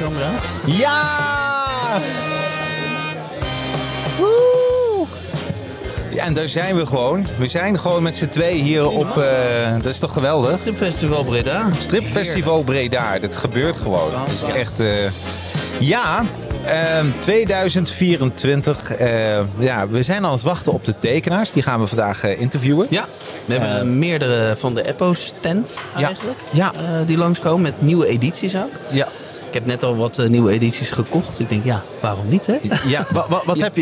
camera? Ja! Woe! Ja, en daar zijn we gewoon. We zijn gewoon met z'n twee hier op... dat is toch geweldig? Stripfestival Breda. Stripfestival Breda. Dat gebeurt gewoon. Dat is echt... ja... 2024, ja, we zijn aan het wachten op de tekenaars. Die gaan we vandaag interviewen. Ja, we hebben meerdere van de Eppos-tent eigenlijk. Ja. Die langskomen met nieuwe edities ook. Ja. Ik heb net al wat nieuwe edities gekocht. Ik denk, ja, waarom niet, hè? Ja,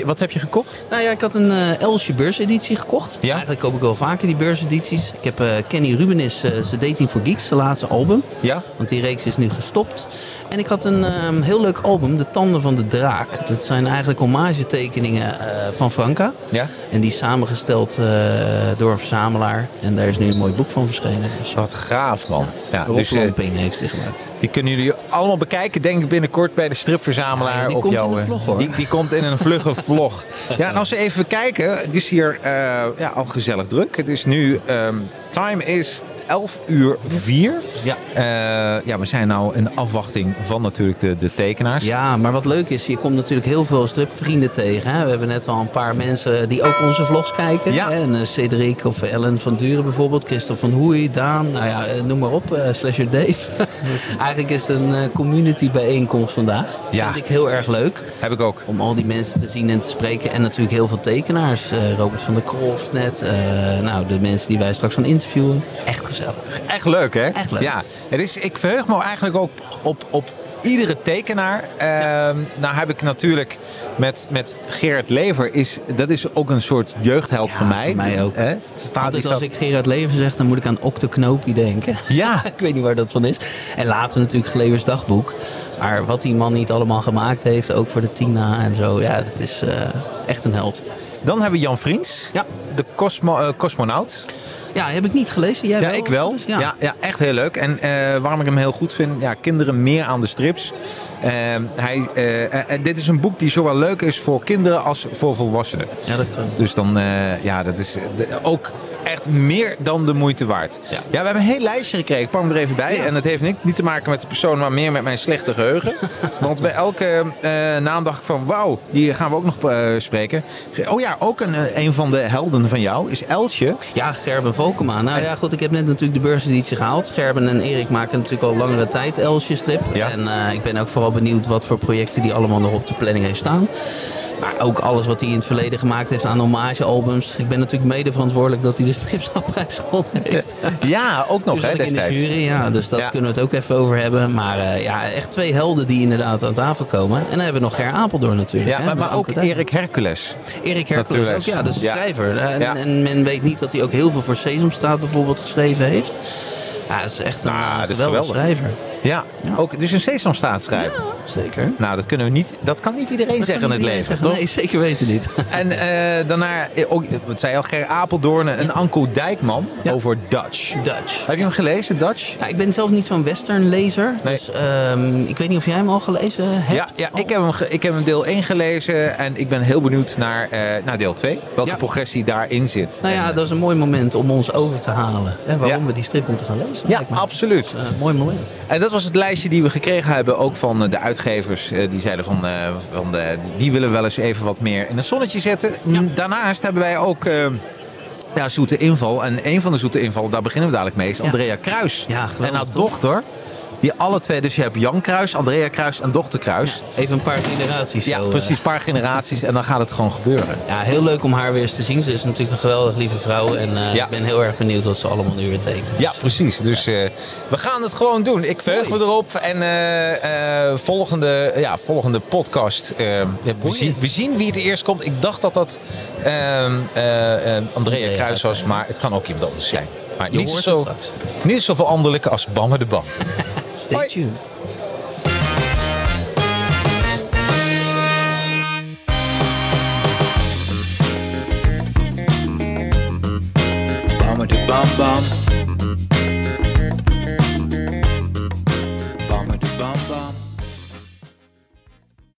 wat heb je gekocht? Nou ja, ik had een Elsje beurseditie gekocht. Ja. Eigenlijk koop ik wel vaker die beursedities. Ik heb Kenny Rubenis, zijn Dating for Geeks, zijn laatste album. Ja. Want die reeks is nu gestopt. En ik had een heel leuk album, De Tanden van de Draak. Dat zijn eigenlijk hommagetekeningen van Franka. Ja. En die is samengesteld door een verzamelaar. En daar is nu een mooi boek van verschenen. Dus wat gaaf, man. Ja, Rob Lomping heeft zich gemaakt. Die kunnen jullie allemaal bekijken, denk ik, binnenkort bij de stripverzamelaar. Ja, die op komt in een vlog, hoor. Die komt in een vlugge vlog. Ja, en als we even kijken, het is hier ja, al gezellig druk. Het is nu, time is 11:04. Ja. Ja, we zijn nou in afwachting van natuurlijk de tekenaars. Ja, maar wat leuk is, je komt natuurlijk heel veel stripvrienden tegen. Hè? We hebben net al een paar mensen die ook onze vlogs kijken. Ja. Hè? En, Cedric of Ellen van Duren bijvoorbeeld, Christophe van Hoei, Daan, nou ja, noem maar op, Slasher Dave. Eigenlijk is het een community bijeenkomst vandaag. Ja. Vind ik heel erg leuk. Heb ik ook. Om al die mensen te zien en te spreken. En natuurlijk heel veel tekenaars. Robert van der Krols net. Nou, de mensen die wij straks gaan interviewen. Echt gezellig. Echt leuk, hè? Echt leuk. Ja. Het is, ik verheug me eigenlijk ook op iedere tekenaar. Ja. Nou heb ik natuurlijk met Gerard Leever. Dat is ook een soort jeugdheld, ja, van mij. Voor mij ook. Als ik Gerard Leever zeg, dan moet ik aan Octo Knoopie denken. Ja. Ik weet niet waar dat van is. En later natuurlijk Levers dagboek. Maar wat die man niet allemaal gemaakt heeft, ook voor de Tina en zo. Ja, dat is echt een held. Dan hebben we Jan Vriends. Ja. De cosmonaut. Ja, heb ik niet gelezen. Jij wel? Ik wel. Ja. Ja, echt heel leuk. En waarom ik hem heel goed vind, ja, kinderen meer aan de strips. Dit is een boek die zowel leuk is voor kinderen als voor volwassenen. Ja, dat kan. Dus dan, ja, dat is ook echt meer dan de moeite waard. Ja, we hebben een heel lijstje gekregen. Ik pak hem er even bij. Ja. En dat heeft niet te maken met de persoon, maar meer met mijn slechte geheugen. Want bij elke naam dacht ik van, wauw, die gaan we ook nog spreken. Oh ja, ook een van de helden van jou is Elsje. Ja, Gerben Volkema. Nou ja, goed, ik heb net natuurlijk de beurseditie gehaald. Gerben en Erik maken natuurlijk al langere tijd Elsje-strip. Ja. En ik ben ook vooral benieuwd wat voor projecten die allemaal nog op de planning heeft staan. Maar ook alles wat hij in het verleden gemaakt heeft aan hommagealbums. Ik ben natuurlijk mede verantwoordelijk dat hij de Stripschapprijs gewonnen heeft. Ja, ook nog, hè, destijds. In de jury, ja, dus daar kunnen we het ook even over hebben. Maar ja, echt twee helden die inderdaad aan tafel komen. En dan hebben we nog Ger Apeldoorn natuurlijk. Ja, hè, maar ook Erik Hercules. Erik Hercules ook, ja, dat is een schrijver. En men weet niet dat hij ook heel veel voor Sesamstraat bijvoorbeeld geschreven heeft. Ja, dat is echt een geweldig schrijver. Ja, ook, dus een Sesamstraat schrijver. Ja. Zeker. Nou, dat kan niet iedereen zeggen in het leven, toch? Nee, zeker weten niet. En daarna, wat zei al, Ger Apeldoorn en Anco Dijkman over Dutch. Heb je hem gelezen, Dutch? Nou, ik ben zelf niet zo'n westernlezer. Nee. Dus ik weet niet of jij hem al gelezen hebt. Ja, ik heb hem deel 1 gelezen en ik ben heel benieuwd naar deel 2. Welke progressie daarin zit. Nou ja, dat is een mooi moment om ons over te halen. Hè, waarom we die strip moeten gaan lezen. Ja, absoluut. Dat is een mooi moment. En dat was het lijstje die we gekregen hebben, ook van de uitgevers. Die zeiden die willen wel eens even wat meer in het zonnetje zetten. Ja. Daarnaast hebben wij ook zoete inval. En een van de zoete invallen, daar beginnen we dadelijk mee, is Andrea Kruis. Ja, en haar dochter. Die alle twee, dus je hebt Jan Kruis, Andrea Kruis en dochter Kruis. Ja, even een paar generaties. Ja, precies, een paar generaties en dan gaat het gewoon gebeuren. Ja, heel leuk om haar weer eens te zien. Ze is natuurlijk een geweldig lieve vrouw en ik ben heel erg benieuwd wat ze allemaal nu weer tekent. Ja, precies. Dus we gaan het gewoon doen. Ik verheug me erop en volgende podcast. We zien wie het eerst komt. Ik dacht dat Andrea Kruis was, maar het kan ook iemand anders zijn. Maar niet zo veranderlijk als Bamme de Bam. Stay tuned. Bamme de Bam Bam.